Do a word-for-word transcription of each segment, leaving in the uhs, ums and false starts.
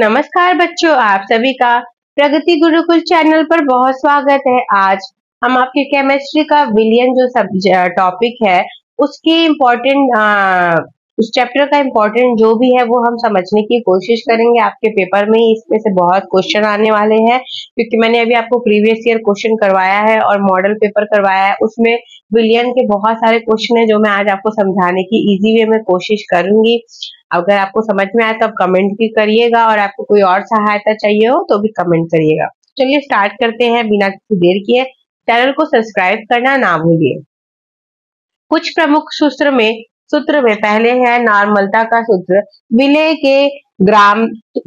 नमस्कार बच्चों, आप सभी का प्रगति गुरुकुल चैनल पर बहुत स्वागत है। आज हम आपके केमिस्ट्री का विलयन जो सब टॉपिक है उसकी इम्पोर्टेंट उस चैप्टर का इम्पोर्टेंट जो भी है वो हम समझने की कोशिश करेंगे। आपके पेपर में इसमें से बहुत क्वेश्चन आने वाले हैं क्योंकि मैंने अभी आपको प्रीवियस ईयर क्वेश्चन करवाया है और मॉडल पेपर करवाया है, उसमें विलयन के बहुत सारे क्वेश्चन है जो मैं आज आपको समझाने की इजी वे में कोशिश करूंगी। अगर आपको समझ में आए तो आप कमेंट भी करिएगा और आपको कोई और सहायता चाहिए हो तो भी कमेंट करिएगा। चलिए स्टार्ट करते हैं बिना किसी देर किए। चैनल को सब्सक्राइब करना ना भूलिए। कुछ प्रमुख सूत्र में सूत्र में पहले है नॉर्मलता का सूत्र। विलय के ग्राम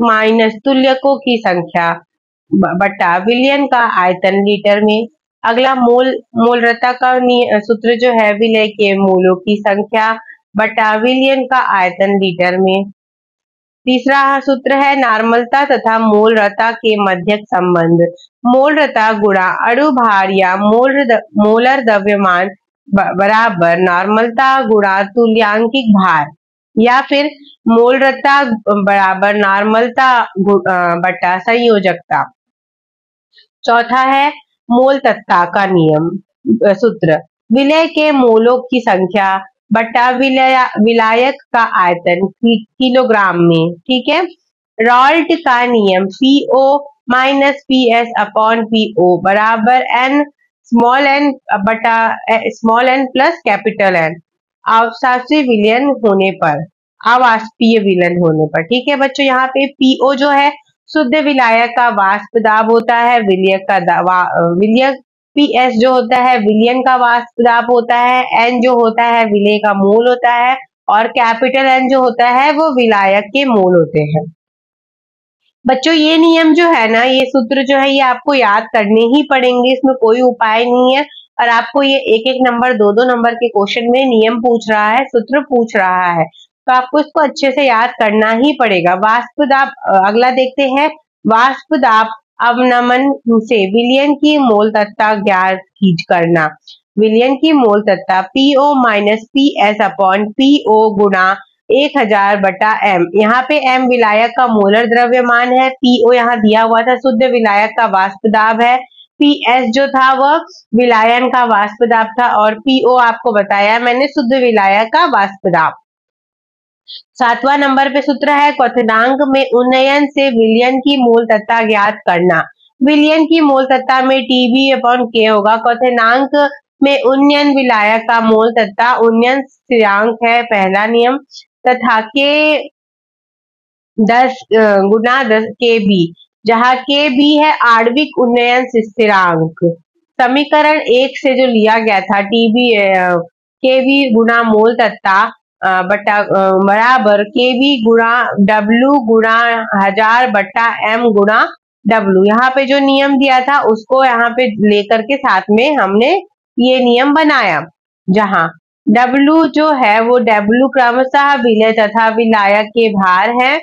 माइनस तुल्यकों की संख्या बटा विलयन का आयतन लीटर में। अगला मोल मोलरता का सूत्र जो है विलय के मोलों की संख्या बटा विलयन का आयतन लीटर में। तीसरा सूत्र है नॉर्मलता तथा मोलरता के मध्यक संबंध। मोलरता गुणा अणुभार या मोलर द्रव्यमान बराबर नॉर्मलता गुणा तुल्यांकित भार, या फिर मोलरता बराबर नॉर्मलता बटा संयोजकता। चौथा है मोललता का नियम सूत्र। विलय के मोलों की संख्या बट्टा विलय विलायक का आयतन किलोग्राम में। ठीक है। रॉल्ट का नियम PO minus P S upon PO बराबर एन स्मॉल एन बटा small N plus capital N आवासीय विलयन होने पर आवासीय विलयन होने पर। ठीक है बच्चों, यहाँ पे पीओ जो है शुद्ध विलायक का वाष्पदाब होता है, विलयक का विलयक पीएस जो होता है विलयन का वाष्पदाब होता है, एन जो होता है विलय का मोल होता है और कैपिटल एन जो होता है वो विलायक के मोल होते हैं। बच्चों ये नियम जो है ना, ये सूत्र जो है ये आपको याद करने ही पड़ेंगे, इसमें कोई उपाय नहीं है। और आपको ये एक एक नंबर दो दो नंबर के क्वेश्चन में नियम पूछ रहा है, सूत्र पूछ रहा है, तो आपको इसको अच्छे से याद करना ही पड़ेगा। वाष्पदाब, अगला देखते हैं। वाष्पदाब अवनमन से विलयन की मोललता ज्ञात करना। विलयन की मोललता PO minus P S upon PO गुणा एक हजार बटा एम। यहाँ पे एम विलायक का मोलर द्रव्यमान है, पीओ यहाँ दिया हुआ था शुद्ध विलायक का वाष्पदाब है, पी एस जो था वह विलयन का वाष्पदाब था और पीओ आपको बताया मैंने शुद्ध विलायक का वाष्पदाब। सातवां नंबर पे सूत्र है क्वथनांक में उन्नयन से विलयन की मोललता ज्ञात करना। विलयन की मोललता में टीबी अपॉन के होगा। क्वथनांक में उन्नयन विलायक का मोललता उन्नयन स्थिरांक है, पहला नियम, तथा के दस गुना दस के बी, जहाँ के बी है आणविक उन्नयन स्थिरांक। समीकरण एक से जो लिया गया था टीबी के बी गुना मोललता बटा बराबर के बी गुणा डब्लू गुणा हजार बटा एम गुणा डब्लू। यहाँ पे जो नियम दिया था उसको यहाँ पे लेकर के साथ में हमने ये नियम बनाया, जहाँ डब्लू जो है वो डब्लू क्रमशः विलय तथा विलायक के भार है,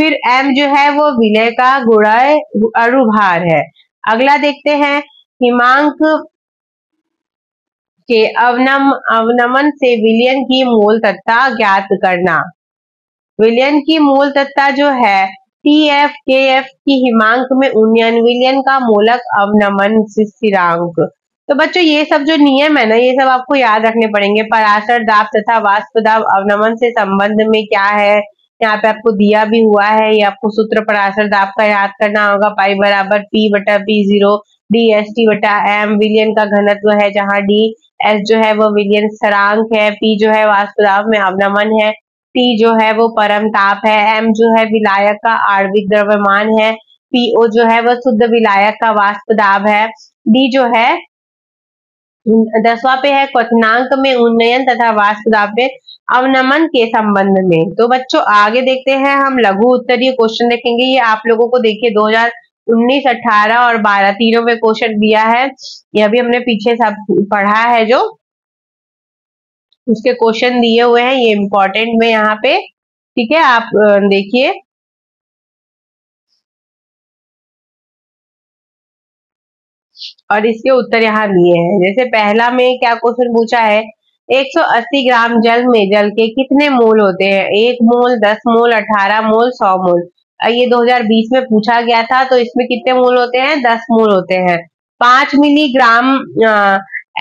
फिर एम जो है वो विलय का गुणा अणुभार है। अगला देखते हैं हिमांक के अवनम अवनमन से विलयन की मोललता ज्ञात करना। विलयन की मोललता जो है टी एफ के एफ की हिमांक में उन्नयन विलयन का मोलक अवनमन स्थिरांक। तो बच्चों ये सब जो नियम है ना ये सब आपको याद रखने पड़ेंगे। परासर दाब तथा वाष्पदाब अवनमन से संबंध में क्या है, यहाँ पे आपको दिया भी हुआ है। ये आपको सूत्र परासर दाब का याद करना होगा। पाई बराबर पी बटा P zero D S T बटा एम। विलयन का घनत्व है जहाँ डी एस जो है वो विलयन स्थिरांक है, पी जो है वाष्पदाब में अवनमन है, टी जो है वो परम ताप है, एम जो है विलायक का आणविक द्रव्यमान है, पीओ जो है वो शुद्ध विलायक का वाष्पदाब है, डी जो है। दसवां पे है क्वथनांक में उन्नयन तथा वाष्पदाब में अवनमन के संबंध में। तो बच्चों आगे देखते हैं, हम लघु उत्तरीय क्वेश्चन देखेंगे। ये आप लोगों को देखिए दो हजार उन्नीस अठारह और बारह तीनों में क्वेश्चन दिया है। यह भी हमने पीछे सब पढ़ा है, जो उसके क्वेश्चन दिए हुए हैं ये इम्पोर्टेंट में यहाँ पे। ठीक है, आप देखिए और इसके उत्तर यहाँ दिए हैं। जैसे पहला में क्या क्वेश्चन पूछा है, एक सौ अस्सी ग्राम जल में जल के कितने मोल होते हैं? एक मोल, दस मोल, अठारह मोल, सौ मोल। ये दो हज़ार बीस में पूछा गया था। तो इसमें कितने मोल होते हैं? दस मोल होते हैं। पांच मिलीग्राम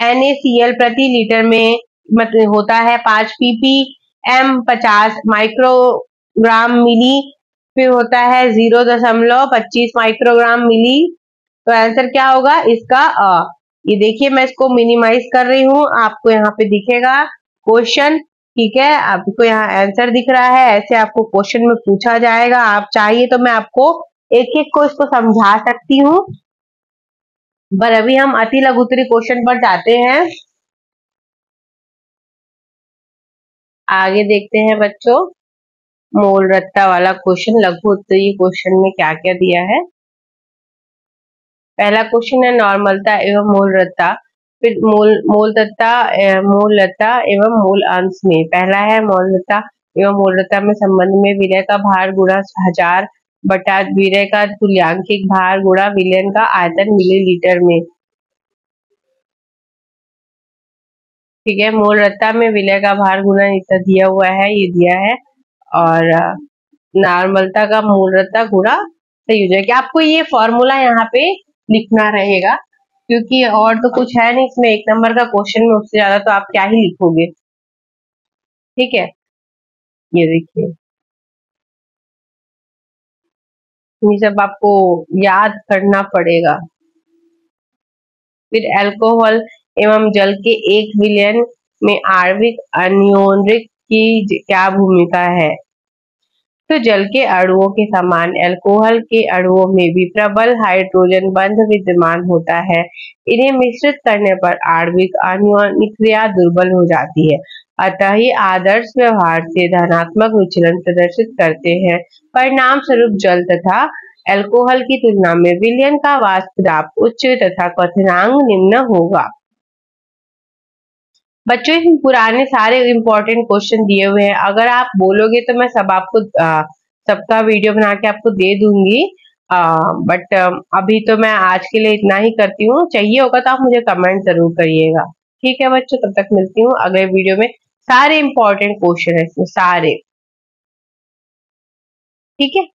एनए सी एल प्रति लीटर में मतलब होता है। पांच पीपीएम पचास माइक्रोग्राम मिली फिर होता है जीरो दशमलव पच्चीस माइक्रोग्राम मिली। तो आंसर क्या होगा इसका? अ ये देखिए मैं इसको मिनिमाइज कर रही हूँ, आपको यहाँ पे दिखेगा क्वेश्चन, ठीक है, आपको यहाँ आंसर दिख रहा है। ऐसे आपको क्वेश्चन में पूछा जाएगा, आप चाहिए तो मैं आपको एक एक को इसको समझा सकती हूँ, पर अभी हम अति लघुत्तरी क्वेश्चन पर जाते हैं। आगे देखते हैं बच्चों मोलरता वाला क्वेश्चन, लघुत्तरी क्वेश्चन में क्या क्या दिया है। पहला क्वेश्चन है नॉर्मलता एवं मोलरता, फिर मोल मोललता मोललता एवं मोल अंश में। पहला है मोललता एवं मोलरता में संबंध में विलय का भार गुणा हजार बटा विलय का तुल्यांकित भार गुणा विलयन का आयतन मिलीलीटर में, ठीक है। मोलरता में विलय का भार गुणा इतना दिया हुआ है, ये दिया है, और नॉर्मलता का मोलरता गुणा संयोजक। आपको ये फॉर्मूला यहाँ पे लिखना रहेगा क्योंकि और तो कुछ है नहीं इसमें, एक नंबर का क्वेश्चन में उससे ज्यादा तो आप क्या ही लिखोगे, ठीक है। ये देखिए ये सब आपको याद करना पड़ेगा। फिर अल्कोहल एवं जल के एक विलयन में आणविक अनियोनिक की क्या भूमिका है? तो जल के अणुओं के समान अल्कोहल के अणुओं में भी प्रबल हाइड्रोजन बंध विद्यमान होता है। इन्हें मिश्रित करने पर आणविक आण्विक क्रिया दुर्बल हो जाती है, अतः ये आदर्श व्यवहार से धनात्मक विचलन प्रदर्शित करते हैं। परिणाम स्वरूप जल तथा अल्कोहल की तुलना में विलयन का वाष्पदाब उच्च तथा क्वथनांक निम्न होगा। बच्चों इसमें पुराने सारे इम्पोर्टेंट क्वेश्चन दिए हुए हैं, अगर आप बोलोगे तो मैं सब आपको सबका वीडियो बना के आपको दे दूंगी, आ, बट अभी तो मैं आज के लिए इतना ही करती हूँ। चाहिए होगा तो आप मुझे कमेंट जरूर करिएगा, ठीक है बच्चों। तब तक मिलती हूँ अगले वीडियो में। सारे इम्पोर्टेंट क्वेश्चन है इसमें सारे, ठीक है।